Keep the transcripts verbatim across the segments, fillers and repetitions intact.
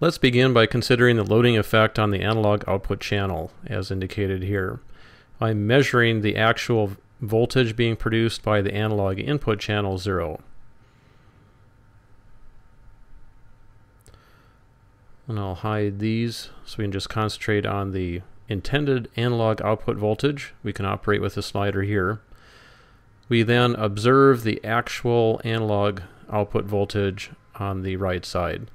Let's begin by considering the loading effect on the analog output channel, as indicated here. I'm measuring the actual voltage being produced by the analog input channel zero. And I'll hide these so we can just concentrate on the intended analog output voltage. We can operate with the slider here. We then observe the actual analog output voltage on the right side.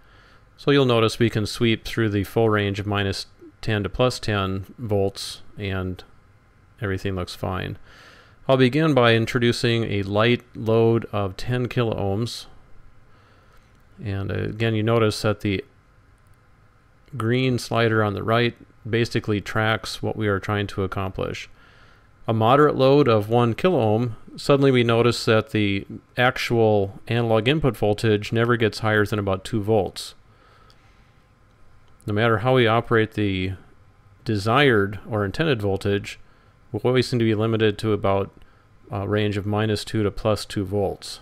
So you'll notice we can sweep through the full range of minus ten to plus ten volts and everything looks fine. I'll begin by introducing a light load of ten kilo ohms. And again, you notice that the green slider on the right basically tracks what we are trying to accomplish. A moderate load of one kilo ohm, suddenly we notice that the actual analog input voltage never gets higher than about two volts. No matter how we operate the desired or intended voltage, we always seem to be limited to about a range of minus two to plus two volts.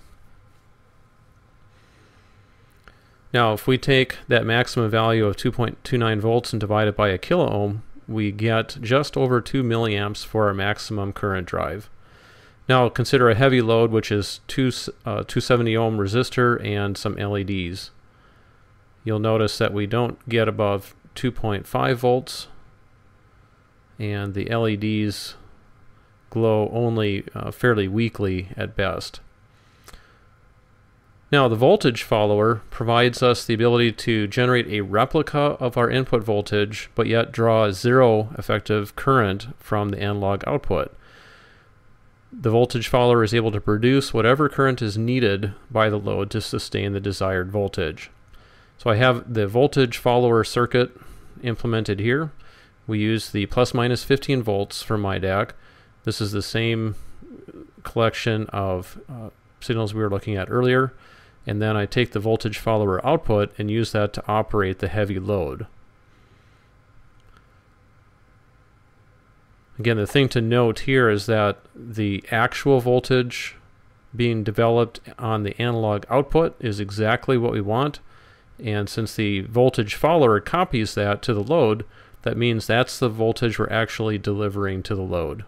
Now if we take that maximum value of two point two nine volts and divide it by a kilo ohm, we get just over two milliamps for our maximum current drive. Now consider a heavy load, which is two, uh, two hundred seventy ohm resistor and some L E Ds. You'll notice that we don't get above two point five volts, and the L E Ds glow only uh, fairly weakly at best. Now the voltage follower provides us the ability to generate a replica of our input voltage, but yet draw zero effective current from the analog output. The voltage follower is able to produce whatever current is needed by the load to sustain the desired voltage. So I have the voltage follower circuit implemented here. We use the plus minus fifteen volts from my D A C. This is the same collection of uh, signals we were looking at earlier. And then I take the voltage follower output and use that to operate the heavy load. Again, the thing to note here is that the actual voltage being developed on the analog output is exactly what we want. And since the voltage follower copies that to the load, that means that's the voltage we're actually delivering to the load.